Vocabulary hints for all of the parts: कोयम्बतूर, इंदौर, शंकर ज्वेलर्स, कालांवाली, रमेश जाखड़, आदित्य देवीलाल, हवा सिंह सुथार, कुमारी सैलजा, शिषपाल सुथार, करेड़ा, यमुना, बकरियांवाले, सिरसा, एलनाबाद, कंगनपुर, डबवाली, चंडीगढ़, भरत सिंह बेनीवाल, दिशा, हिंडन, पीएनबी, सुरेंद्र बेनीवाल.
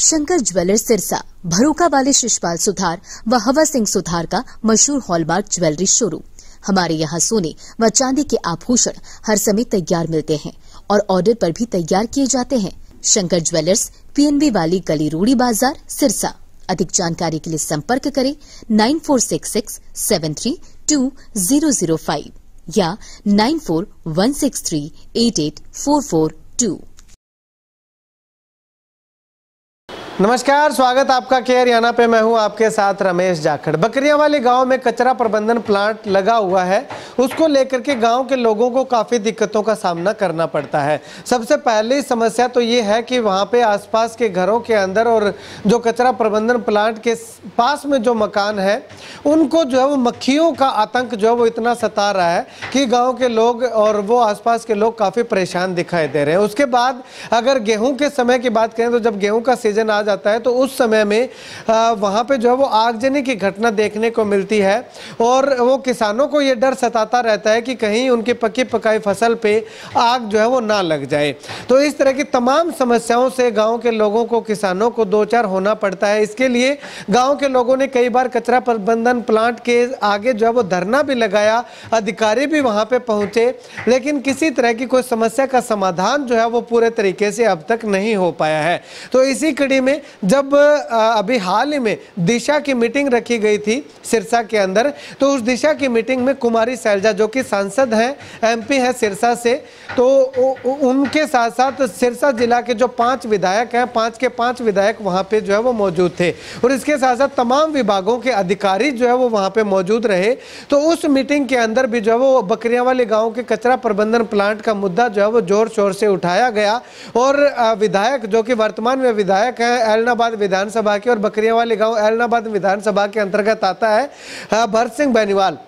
शंकर ज्वेलर्स सिरसा, भरोका वाले शिषपाल सुथार व हवा सिंह सुथार का मशहूर हॉलमार्क ज्वेलरी शोरूम। हमारे यहाँ सोने व चांदी के आभूषण हर समय तैयार मिलते हैं और ऑर्डर पर भी तैयार किए जाते हैं। शंकर ज्वेलर्स, पीएनबी वाली गली, रोड़ी बाजार, सिरसा। अधिक जानकारी के लिए संपर्क करें 9466732005 या 9416388442। नमस्कार, स्वागत आपका केयर याना पे। मैं हूं आपके साथ रमेश जाखड़। बकरियांवाले गांव में कचरा प्रबंधन प्लांट लगा हुआ है, उसको लेकर के गांव के लोगों को काफ़ी दिक्कतों का सामना करना पड़ता है। सबसे पहली समस्या तो ये है कि वहां पे आसपास के घरों के अंदर और जो कचरा प्रबंधन प्लांट के पास में जो मकान है उनको जो है वो मक्खियों का आतंक जो है वो इतना सता रहा है कि गाँव के लोग और वो आसपास के लोग काफ़ी परेशान दिखाई दे रहे हैं। उसके बाद अगर गेहूँ के समय की बात करें तो जब गेहूँ का सीजन जाता है तो उस समय में वहां पे जो है वो आगजनी की घटना देखने को मिलती है और वो किसानों को ये डर सताता रहता है कि कहीं उनकी पकी पकाई फसल पे आग जो है वो ना लग जाए। तो इस तरह की तमाम समस्याओं से गांव के लोगों को, किसानों को दो चार होना पड़ता है। इसके लिए गांव के लोगों ने कई बार कचरा प्रबंधन प्लांट के आगे जो है वो धरना भी लगाया, अधिकारी भी वहां पर पहुंचे, लेकिन किसी तरह की कोई समस्या का समाधान जो है वो पूरे तरीके से अब तक नहीं हो पाया है। तो इसी कड़ी में जब अभी हाल ही में दिशा की मीटिंग रखी गई थी सिरसा के अंदर, तो उस दिशा की मीटिंग में कुमारी सैलजा जो कि सांसद हैं, एमपी हैं सिरसा से, तो उनके साथ साथ सिरसा जिला के जो 5 विधायक हैं, 5 के 5 विधायक वहां पे जो है वो मौजूद थे और इसके साथ साथ तमाम विभागों के अधिकारी जो है वो वहां पे मौजूद रहे। तो उस मीटिंग के अंदर भी जो है वो बकरियांवाले गाँव के कचरा प्रबंधन प्लांट का मुद्दा जो है वो जोर शोर से उठाया गया और विधायक जो कि वर्तमान में विधायक हैं एलनाबाद विधानसभा के और बकरियांवाले गांव एलनाबाद विधानसभा के अंतर्गत आता है, भरत सिंह बेनीवाल,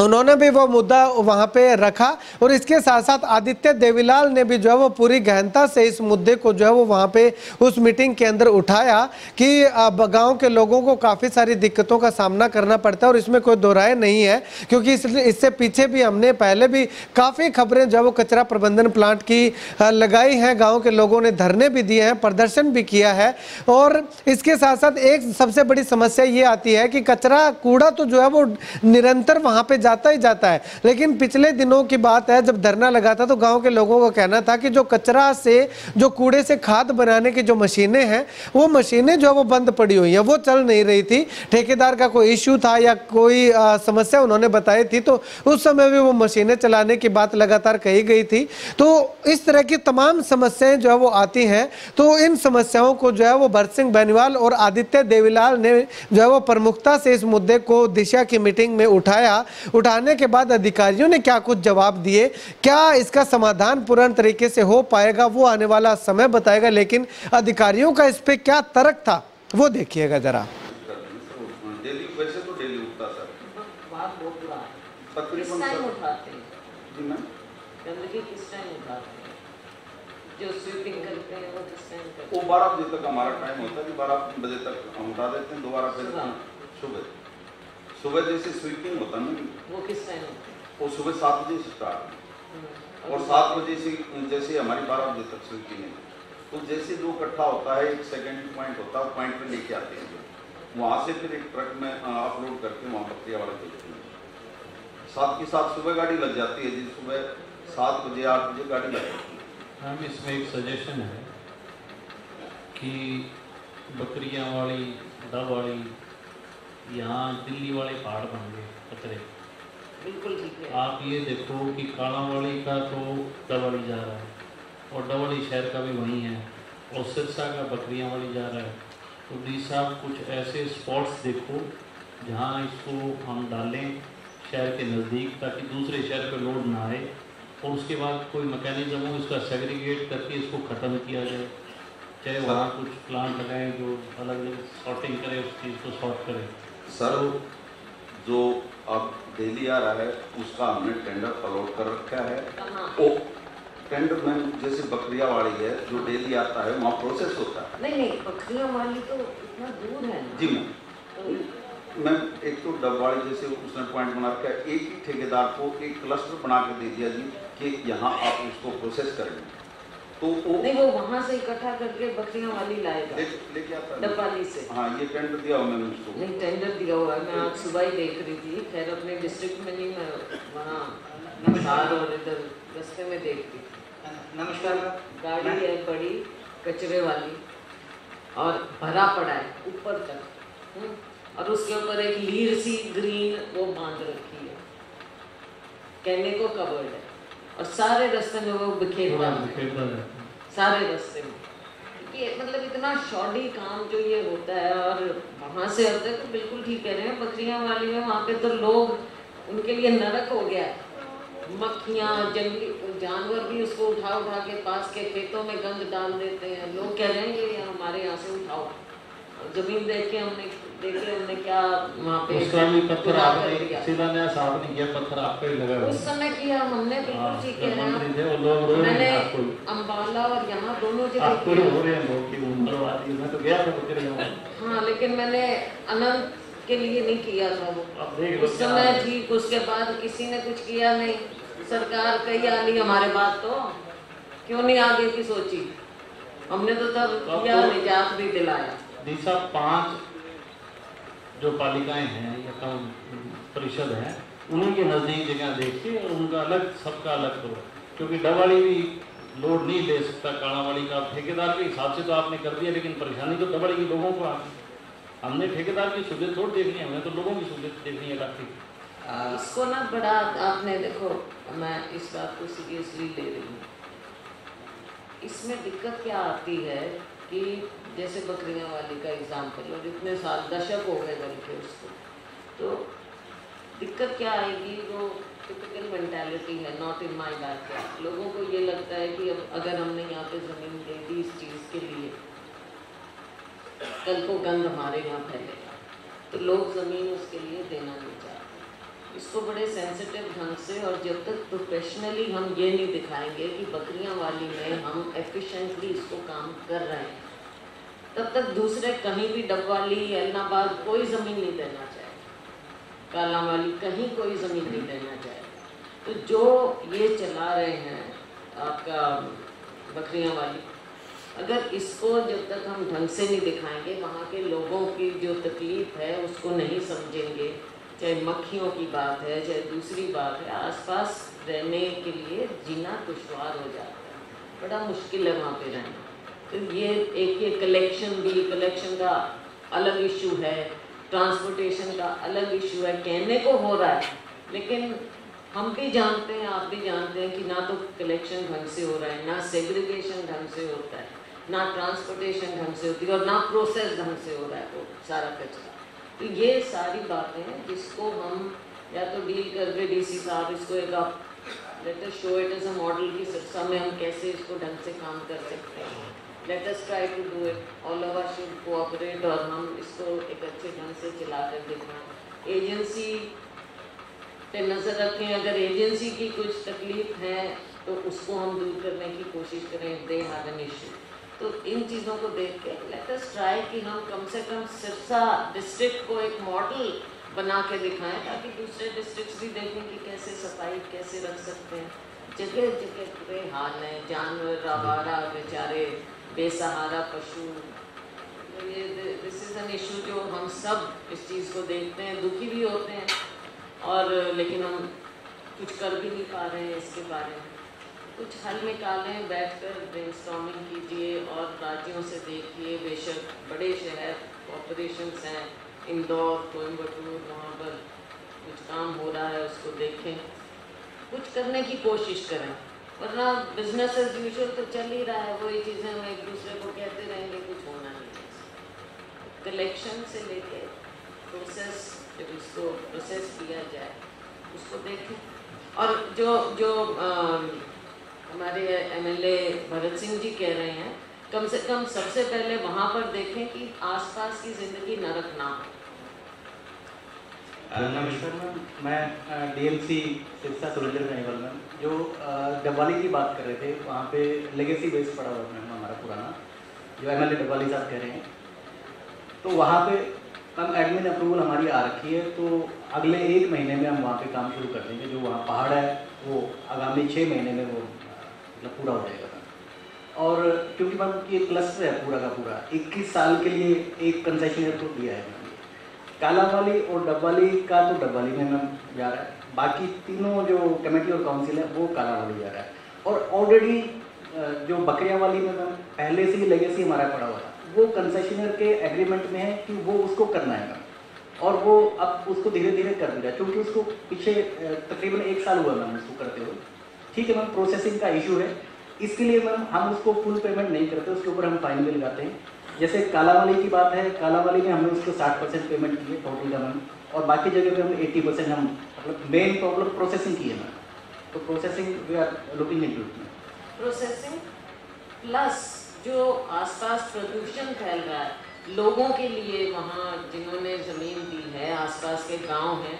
उन्होंने भी वो मुद्दा वहाँ पे रखा और इसके साथ साथ आदित्य देवीलाल ने भी जो है वो पूरी गहनता से इस मुद्दे को जो है वो वहाँ पे उस मीटिंग के अंदर उठाया कि गांव के लोगों को काफ़ी सारी दिक्कतों का सामना करना पड़ता है और इसमें कोई दो राय नहीं है, क्योंकि इससे पीछे भी हमने पहले भी काफ़ी खबरें जो है वो कचरा प्रबंधन प्लांट की लगाई हैं। गाँव के लोगों ने धरने भी दिए हैं, प्रदर्शन भी किया है और इसके साथ साथ एक सबसे बड़ी समस्या ये आती है कि कचरा कूड़ा तो जो है वो निरंतर वहाँ पर जाता ही जाता है, लेकिन पिछले दिनों की बात है जब धरना लगा था तो गांव के लोगों का कहना था कि जो कचरा से, जो कूड़े से खाद बनाने की जो मशीनें हैं, वो मशीनें जो है वो बंद पड़ी हुई हैं, वो चल नहीं रही थी। ठेकेदार का कोई इश्यू था या कोई समस्या उन्होंने बताई थी, तो उस समय भी वो मशीनें चलाने की बात लगातार कही गई थी। तो इस तरह की तमाम समस्याएं जो है वो आती हैं, तो इन समस्याओं को जो है वो भरत सिंह बेनीवाल और आदित्य देवीलाल ने जो है वो प्रमुखता से इस मुद्दे को दिशा की मीटिंग में उठाने के बाद अधिकारियों ने क्या कुछ जवाब दिए, क्या इसका समाधान पूर्ण तरीके से हो पाएगा, वो आने वाला समय बताएगा। लेकिन अधिकारियों का इस पे क्या तर्क था वो देखिएगा जरा। सुबह जैसे स्वीपिंग होता है ना, वो किस टाइम होता है? वो सुबह 7 बजे स्टार्ट और 7 बजे से जैसे हमारी 12 बजे तक स्वीपिंग है। तो जैसे जो इकट्ठा होता है, एक सेकेंड पॉइंट होता है, पॉइंट पे लेके आते हैं, वहाँ से फिर एक ट्रक में अपलोड करके वहाँ बकरियांवाले भेजते हैं। साथ के साथ सुबह गाड़ी लग जाती है जी, सुबह 7 बजे 8 बजे गाड़ी लग जाती है। मैम, इसमें एक सजेशन है कि बकरियांवाले, डबवाली, यहाँ दिल्ली वाले पहाड़ बन गए कचरे, बिल्कुल ठीक है। आप ये देखो कि कालांवाली का तो डबवाली जा रहा है और डबवाली शहर का भी वहीं है और सिरसा का बकरियांवाले जा रहा है। तो डी साहब कुछ ऐसे स्पॉट्स देखो जहाँ इसको हम डालें शहर के नज़दीक, ताकि दूसरे शहर पे लोड ना आए और उसके बाद कोई मैकेनिज्म हो इसका सेग्रीगेट करके इसको ख़त्म किया जाए। चाहे वहाँ कुछ प्लांट लगाएँ जो अलग अलग सॉर्टिंग करें, उस चीज़ को सॉर्ट करें। सर, जो अब डेली आ रहा है उसका हमने टेंडर अलॉट कर रखा है। ओ टेंडर में जैसे बकरियांवाले है जो डेली आता है वहाँ प्रोसेस होता है। नहीं नहीं, बकरियांवाले तो इतना दूर है ना। जी मैम, एक तो डबवाली जैसे उसने पॉइंट बना रखा है, एक ही ठेकेदार को एक क्लस्टर बना के दे दिया जी कि यहाँ आप उसको प्रोसेस करेंगे। तो नहीं वो वहाँ से इकट्ठा करके बकरियांवाले लाएगा डबवाली से। हाँ ये टेंडर दिया हुआ मैंने उसको। नहीं टेंडर दिया हुआ है, मैं आज सुबह ही देख रही थी। खैर अपने डिस्ट्रिक्ट में नहीं, मैं वहाँ नमस्कार और इधर रस्ते में देखती थी। नमस्कार गाड़ी है बड़ी कचरे वाली और भरा पड़ा है ऊपर तक और उसके ऊपर एक लीर सी ग्रीन वो बांध रखी है, कहने को कवर्ड है और सारे रास्ते में वो बिखेरता है सारे रास्ते में। ये मतलब इतना शॉर्टी काम जो ये होता है और वहाँ से होता है तो बिल्कुल ठीक कह रहे हैं। बकरियांवाले में वहाँ पे तो लोग उनके लिए नरक हो गया है, मक्खियाँ जंगली जानवर भी उसको उठा उठा के पास के खेतों में गंद डाल देते हैं। लोग कह रहे हैं कि हमारे यहाँ से उठाओ, जमीन देख के हमने हमने क्या वहाँ पे पत्थर आपने किया, पत्थर आपको ही लगा उस समय किया हमने बिल्कुल ठीक है। मैंने अम्बाला और यहाँ दोनों जगह हाँ, लेकिन मैंने अनंत के लिए नहीं किया था वो उस समय ठीक। उसके बाद किसी ने कुछ किया नहीं, सरकार कही आ रही हमारे बात तो क्यों नहीं आगे की सोची, हमने तो तब क्या निजात भी दिलाया। 5 जो पालिकाएं हैं या काम परिषद है उनके नजदीक जगह देखिए और उनका अलग सबका अलग करो, क्योंकि डबवाली भी लोड नहीं ले सकता। कालांवाली का ठेकेदार के हिसाब से तो आपने कर दिया, लेकिन परेशानी तो डबवाली के लोगों को आती। हमने ठेकेदार की सुविधा थोड़ी देखनी है, हमें तो लोगों की सुविधा देखनी है। काफी इसको ना बड़ा आपने देखो, मैं इस बात को सीरियसली ले रही हूँ। इसमें दिक्कत क्या आती है कि जैसे बकरियांवाले का एग्जाम्पल और इतने साल दशक हो गए बल्कि उसको, तो दिक्कत क्या आएगी वो टिपिकल मेंटालिटी है नॉट इन माई बैकग्राउंड। लोगों को ये लगता है कि अब अगर हमने यहाँ पे ज़मीन दे दी इस चीज़ के लिए कल को गंद हमारे यहाँ फैलेगा, तो लोग ज़मीन उसके लिए देना नहीं चाहते। इसको बड़े सेंसिटिव ढंग से और जब तक प्रोफेशनली हम ये नहीं दिखाएंगे कि बकरियांवाले में हम एफिशेंटली इसको काम कर रहे हैं, तब तक दूसरे कहीं भी डबवाली एलनाबाद कोई ज़मीन नहीं देना चाहेगा, कालांवाली कहीं कोई ज़मीन नहीं देना चाहेगा। तो जो ये चला रहे हैं आपका बकरियांवाले, अगर इसको जब तक हम ढंग से नहीं दिखाएंगे, वहाँ के लोगों की जो तकलीफ है उसको नहीं समझेंगे, चाहे मक्खियों की बात है चाहे दूसरी बात है, आसपास रहने के लिए जीना दुश्वार हो जाता है, बड़ा मुश्किल है वहाँ पे रहना। तो ये कलेक्शन भी, कलेक्शन का अलग इशू है, ट्रांसपोर्टेशन का अलग इशू है, कहने को हो रहा है लेकिन हम भी जानते हैं आप भी जानते हैं कि ना तो कलेक्शन ढंग से हो रहा है, ना सेग्रीगेशन ढंग से होता है, ना ट्रांसपोर्टेशन ढंग से होती है और ना प्रोसेस ढंग से हो रहा है वो सारा कचरा। तो ये सारी बातें हैं जिसको हम या तो डील कर रहे DC साहब, इसको एक आप let us show it as a model की शिक्षा में हम कैसे इसको ढंग से काम कर सकते हैं। Let us try to do it. All of us should cooperate और हम इसको एक अच्छे ढंग से चलाकर देखें। एजेंसी पे नज़र रखें, अगर एजेंसी की कुछ तकलीफ है तो उसको हम दूर करने की कोशिश करें, दे हैव एन इशू। तो इन चीज़ों को देख के let us try कि हम कम से कम सिरसा डिस्ट्रिक्ट को एक मॉडल बना के दिखाएं ताकि दूसरे डिस्ट्रिक्ट भी देखें कि कैसे सफाई कैसे रख सकते हैं। जगह जगह बुरे हाल हैं, जानवर आवारा बेचारे बेसहारा पशु, ये दिस इज़ एन इशू जो हम सब इस चीज़ को देखते हैं, दुखी भी होते हैं और लेकिन हम कुछ कर भी नहीं पा रहे हैं। इसके बारे में कुछ हल निकालें, बैठकर ब्रेनस्टॉर्मिंग कीजिए और राज्यों से देखिए। बेशक बड़े शहर कॉर्पोरेशंस हैं, इंदौर कोयम्बतूर, वहाँ पर कुछ काम हो रहा है उसको देखें, कुछ करने की कोशिश करें, वरना बिजनेस एज यूजुअल तो चल ही रहा है, वही चीज़ें हम एक दूसरे को कहते रहेंगे, कुछ होना नहीं है। कलेक्शन से लेके प्रोसेस, जब इसको प्रोसेस किया जाए उसको देखें। और जो हमारे MLA भरत सिंह जी कह रहे हैं, कम से कम सबसे पहले वहाँ पर देखें कि आसपास की ज़िंदगी नरक ना हो। नमस्कार मैम, मैं DMC शिक्षा सुरेंद्र बेनीवाल मैम, जो डबवाली की बात कर रहे थे वहाँ पे लेगेसी बेस पड़ा हुआ मैम हमारा पुराना, जो MLA डबवाली साहब कह रहे हैं, तो वहाँ पे मैम एडमिन अप्रूवल हमारी आ रखी है, तो अगले 1 महीने में हम वहाँ पे काम शुरू कर देंगे। जो वहाँ पहाड़ है वो आगामी 6 महीने में वो मतलब पूरा हो जाएगा। क्योंकि मैम ये क्लस्टर है पूरा का पूरा, 21 साल के लिए एक कंसेशनर तो दिया है। कालांवाली और डबवाली का तो डबवाली में मैम जा रहा है, बाकी तीनों जो कमेटी और काउंसिल है वो कालांवाली जा रहा है। और ऑलरेडी जो बकरियांवाली में मैम पहले से ही लेगेसी हमारा पड़ा हुआ था, वो कंसेशनर के एग्रीमेंट में है कि वो उसको करना है मैम, और वो अब उसको धीरे धीरे कर दिया क्योंकि उसको पीछे तकरीबन 1 साल हुआ मैम उसको करते हुए। ठीक है मैम, प्रोसेसिंग का इशू है, इसके लिए मैम हम उसको फुल पेमेंट नहीं करते, उसके ऊपर हम फाइन भी लगाते हैं। जैसे कालांवाली की बात है, कालांवाली में हमने उसको 60% पेमेंट की है टोटल का मैम, और बाकी जगह पे हम 80% हम मतलब मेन प्रॉब्लम प्रोसेसिंग की है मैम। तो processing we are looking into processing plus जो आसपास प्रदूषण फैल रहा है लोगों के लिए, वहाँ जिन्होंने ज़मीन दी है आसपास के गाँव हैं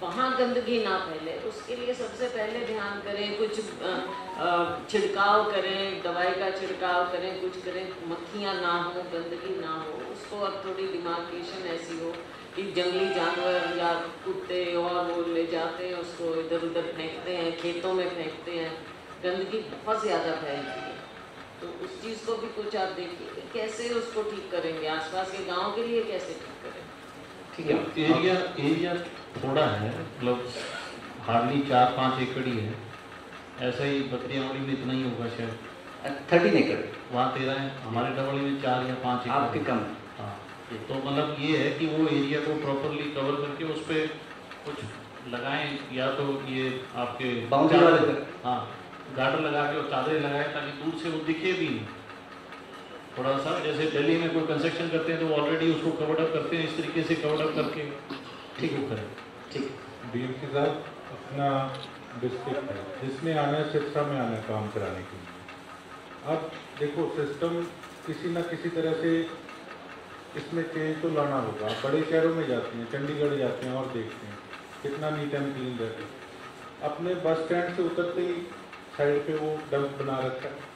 वहाँ गंदगी ना फैले, उसके लिए सबसे पहले ध्यान करें, कुछ छिड़काव करें, दवाई का छिड़काव करें, कुछ करें, मक्खियाँ ना हो, गंदगी ना हो। उसको अब थोड़ी डिमार्केशन ऐसी हो कि जंगली जानवर या कुत्ते और वो ले जाते हैं, उसको इधर उधर फेंकते हैं, खेतों में फेंकते हैं, गंदगी बहुत ज़्यादा फैलती है। तो उस चीज़ को भी कुछ आप देखिए कैसे उसको ठीक करेंगे, आसपास के गाँव के लिए कैसे ठीक करें। ठीक है, एरिया थोड़ा है, मतलब हार्डली 4-5 एकड़ ही है। ऐसा ही बकरियांवाली में इतना ही होगा शायद 13 एकड़, वहाँ 13 है, हमारे डबल में 4 या 5 एकड़ आपके कम। हाँ, तो मतलब ये है कि वो एरिया को प्रॉपरली कवर करके उस पर कुछ लगाएं, या तो ये आपके बाउंड्री वाले, हाँ, गार्डन लगा के और चादरें लगाएं ताकि दूर से वो दिखे भी नहीं। थोड़ा सा जैसे दिल्ली में कोई कंस्ट्रक्शन करते हैं तो ऑलरेडी उसको कवर्डअप करते हैं, इस तरीके से कवर्डअप करके ठीक हो करें। ठीक, DMC साहब अपना डिस्ट्रिक्ट है जिसमें आना है, शिक्षा में आना है काम कराने के लिए। अब देखो सिस्टम किसी ना किसी तरह से इसमें चेंज तो लाना होगा। बड़े शहरों में जाते हैं, चंडीगढ़ जाते हैं और देखते हैं कितना नीट एंड क्लीन रहता है। अपने बस स्टैंड से उतरते ही साइड पर वो डंप बना रखा है,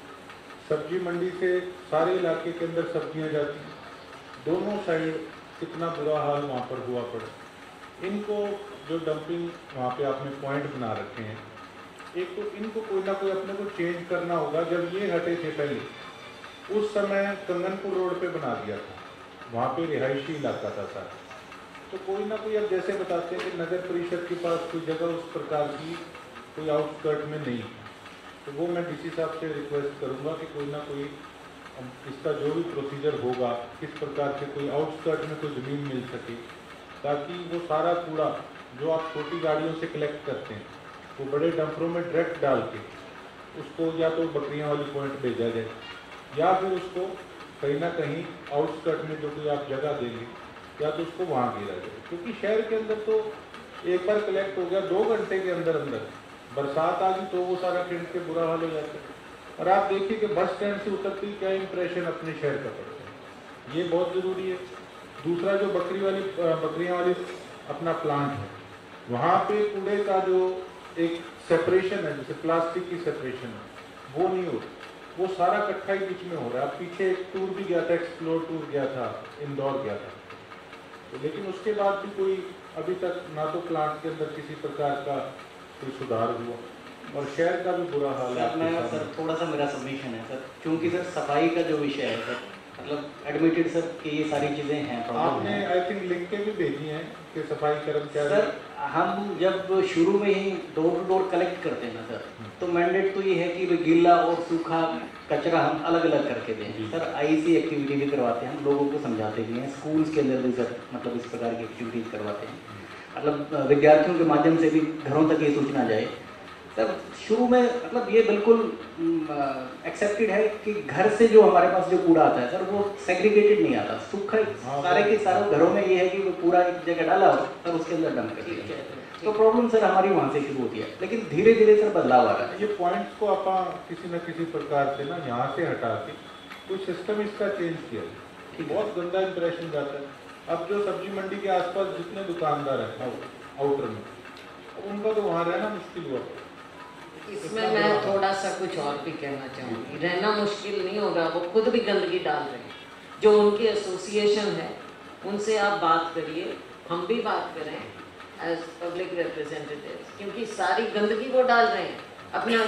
सब्जी मंडी से सारे इलाके के अंदर सब्जियां जाती, दोनों साइड कितना बुरा हाल वहाँ पर हुआ पड़ा। इनको जो डंपिंग वहाँ पे आपने पॉइंट बना रखे हैं, एक तो इनको कोई ना कोई अपने को चेंज करना होगा। जब ये हटे थे पहले, उस समय कंगनपुर रोड पे बना दिया था, वहाँ पे रिहायशी इलाका था सारा। तो कोई ना कोई, अब जैसे बताते हैं कि नगर परिषद के पास कोई जगह उस प्रकार की कोई आउटस्कर्ट में नहीं, तो वो मैं डीसी साहब से रिक्वेस्ट करूंगा कि कोई ना कोई इसका जो भी प्रोसीजर होगा, किस प्रकार से कोई आउटस्कर्ट में कोई ज़मीन मिल सके, ताकि वो सारा कूड़ा जो आप छोटी गाड़ियों से कलेक्ट करते हैं वो बड़े डंपरों में डायरेक्ट डाल के उसको या तो बकरियांवाली पॉइंट भेजा जाए, या फिर उसको कहीं ना कहीं आउटस्कर्ट में जो कोई आप जगह देंगे या तो उसको वहाँ गिरा जाए। क्योंकि शहर के अंदर तो एक बार कलेक्ट हो गया, 2 घंटे के अंदर अंदर बरसात आ गई तो वो सारा प्रिंट के बुरा हाल हो जाता है। और आप देखिए कि बस स्टैंड से उतरती क्या इंप्रेशन अपने शहर का पड़ता है, ये बहुत ज़रूरी है। दूसरा जो बकरियांवाली अपना प्लांट है, वहाँ पे कूड़े का जो एक सेपरेशन है, जैसे प्लास्टिक की सेपरेशन है, वो नहीं हो रही, वो सारा इकट्ठा ही बीच में हो रहा है। पीछे एक टूर भी गया था, एक्सप्लोर टूर गया था, इंदौर गया था, तो लेकिन उसके बाद भी कोई अभी तक ना तो प्लांट के अंदर किसी प्रकार का सुधार हुआ, और शहर का भी बुरा हाल है। अपना सर थोड़ा सा मेरा सबमिशन है सर, क्योंकि सर सफाई का जो विषय है सर, मतलब एडमिटेड सर कि ये सारी चीज़ें हैं। आपने आई थिंक लिख के भी भेजी हैं कि सफाई कर्मचारी सर, हम जब शुरू में ही डोर टू डोर कलेक्ट करते हैं ना सर, तो मैंडेट तो ये है कि गीला और सूखा कचरा हम अलग अलग करके दें सर। IEC एक्टिविटी भी करवाते हैं, हम लोगों को समझाते भी हैं, स्कूल्स के अंदर भी सर मतलब इस प्रकार की एक्टिविटीज करवाते हैं, मतलब विद्यार्थियों के माध्यम से भी घरों तक ये सूचना जाए सर। शुरू में मतलब ये बिल्कुल एक्सेप्टेड है कि घर से जो हमारे पास जो कूड़ा आता है सर वो सेग्रीगेटेड नहीं आता, सूखा सारे के सारे घरों में ये है कि वो पूरा एक जगह डाला हो सर, उसके अंदर डंप कर दिया। तो प्रॉब्लम सर हमारी वहाँ से शुरू होती है, लेकिन धीरे धीरे सर बदलाव आ रहा है। ये पॉइंट्स को आप किसी न किसी प्रकार से ना यहाँ से हटा के कुछ सिस्टम इसका चेंज किया, बहुत गंदा इंप्रेशन जाता है। अब जो सब्जी मंडी के आसपास जितने दुकानदार हैं आउटर में, उनका तो वहाँ रहना मुश्किल हुआ। इसमें मैं थोड़ा सा कुछ और भी कहना चाहूँगी, रहना मुश्किल नहीं होगा, वो खुद भी गंदगी डाल रहे हैं। जो उनकी एसोसिएशन है उनसे आप बात करिए, हम भी बात करें एज पब्लिक रिप्रेजेंटेटिव, क्योंकि सारी गंदगी वो डाल रहे हैं। अपना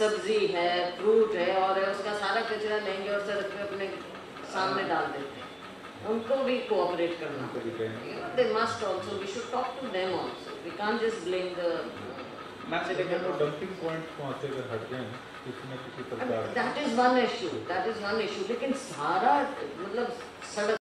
सब्जी है, फ्रूट है और उसका सारा कचरा लेंगे और सड़क पे अपने सामने डाल देते हैं। उनको भी कोऑपरेट करना, they must also, we should talk to them also, we can't just blame the dumping point पहुंचे अगर हट जाए किसी न किसी प्रकार। दैट इज वन इशू, लेकिन सारा मतलब सड़क